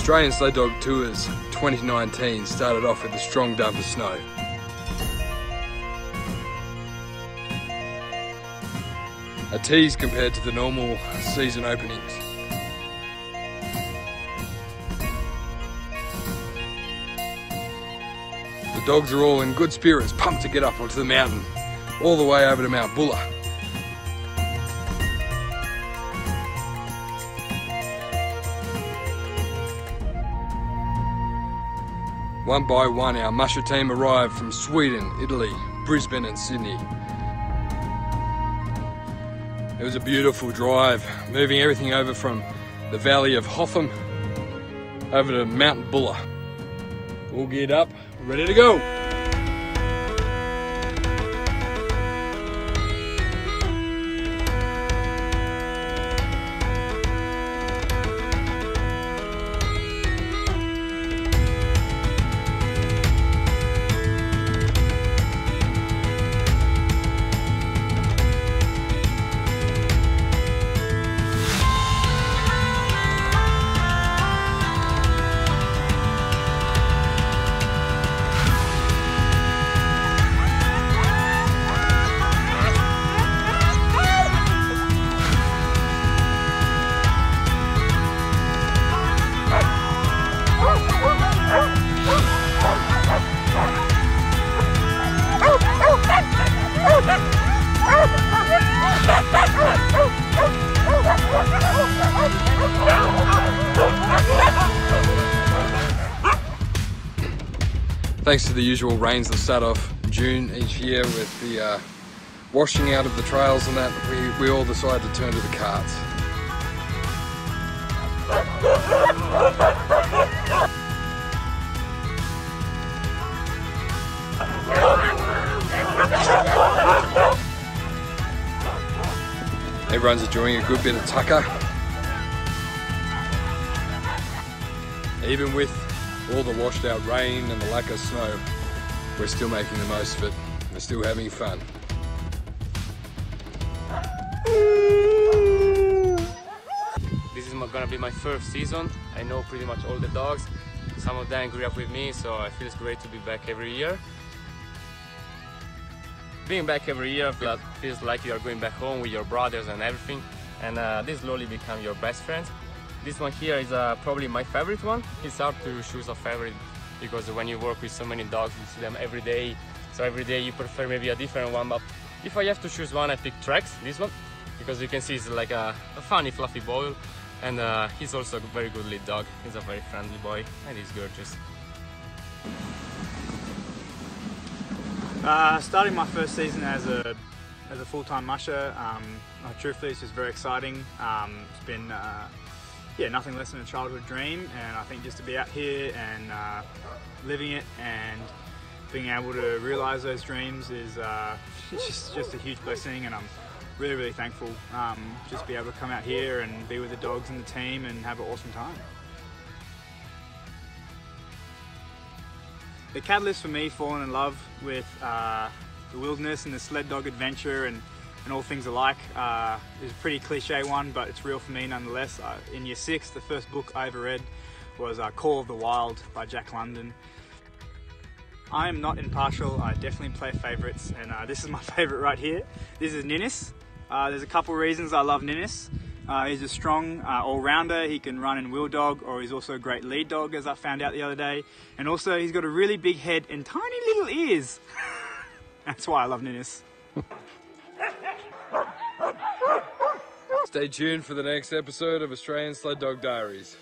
Australian Sled Dog Tours 2019 started off with a strong dump of snow. A tease compared to the normal season openings. The dogs are all in good spirits, pumped to get up onto the mountain, all the way over to Mount Buller. One by one, our musher team arrived from Sweden, Italy, Brisbane and Sydney. It was a beautiful drive, moving everything over from the valley of Hotham over to Mount Buller. All geared up, ready to go. Thanks to the usual rains that start off June each year with the washing out of the trails and that, we all decide to turn to the carts. Everyone's enjoying a good bit of tucker. Even with all the washed out rain and the lack of snow, we're still making the most of it. We're still having fun. This is gonna be my first season. I know pretty much all the dogs. Some of them grew up with me, so I feel it's great to be back every year. Being back every year feels like you're going back home with your brothers and everything, and they slowly become your best friends. This one here is probably my favorite one. It's hard to choose a favorite because when you work with so many dogs, you see them every day. So every day you prefer maybe a different one. But if I have to choose one, I pick Trex, this one, because you can see it's like a funny, fluffy ball. And he's also a very good lead dog. He's a very friendly boy and he's gorgeous. Starting my first season as a full-time musher, truthfully it's just very exciting. It's been yeah, nothing less than a childhood dream, and I think just to be out here and living it and being able to realise those dreams is just a huge blessing, and I'm really, really thankful just to be able to come out here and be with the dogs and the team and have an awesome time. The catalyst for me falling in love with the wilderness and the sled dog adventure and all things alike is a pretty cliche one, but it's real for me nonetheless. In year 6, the first book I ever read was Call of the Wild by Jack London. I am not impartial, I definitely play favourites, and this is my favourite right here. This is Ninnis. There's a couple reasons I love Ninnis. He's a strong all-rounder. He can run and wheel dog, or he's also a great lead dog, as I found out the other day. And also he's got a really big head and tiny little ears. That's why I love Ninnis. Stay tuned for the next episode of Australian Sled Dog Diaries.